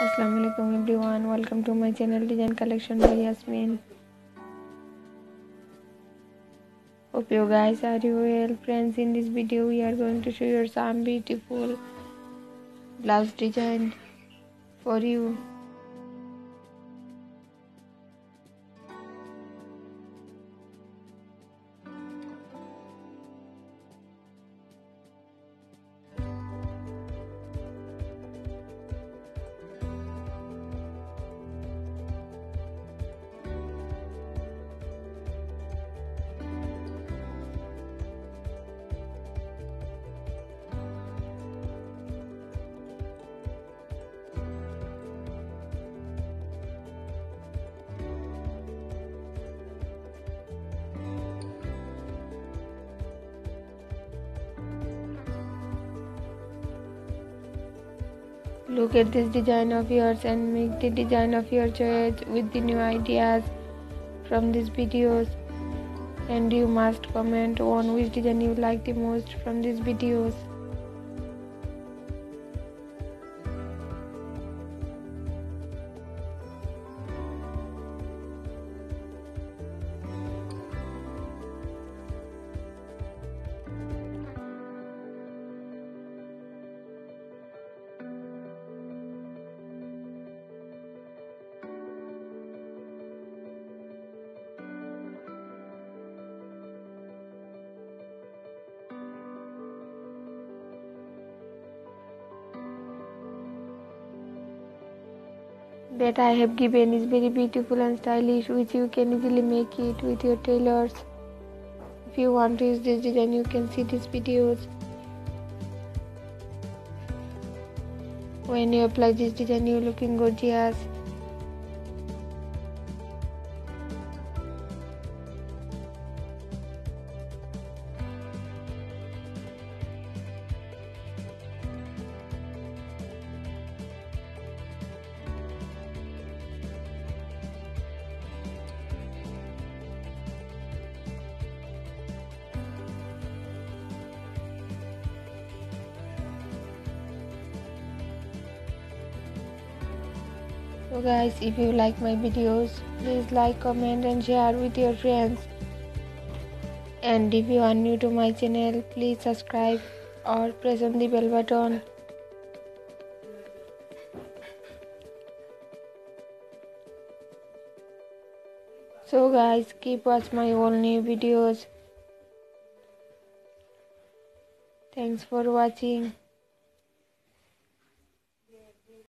अस्सलामुअलैकुम everyone, welcome to my channel design collection by Yasmin. Hope you guys are well. Friends, in this video we are going to show you some beautiful blouse design for you. Look at this design of yours and make the design of your choice with the new ideas from these videos, and you must comment on which design you like the most from these videos. That I have given is very beautiful and stylish, which you can easily make it with your tailors. If you want to use this design, you can see these videos. When you apply this design, you are looking gorgeous. So guys, if you like my videos, please like, comment and share with your friends. And if you are new to my channel, please subscribe or press on the bell button. So guys, keep watching my all new videos. Thanks for watching.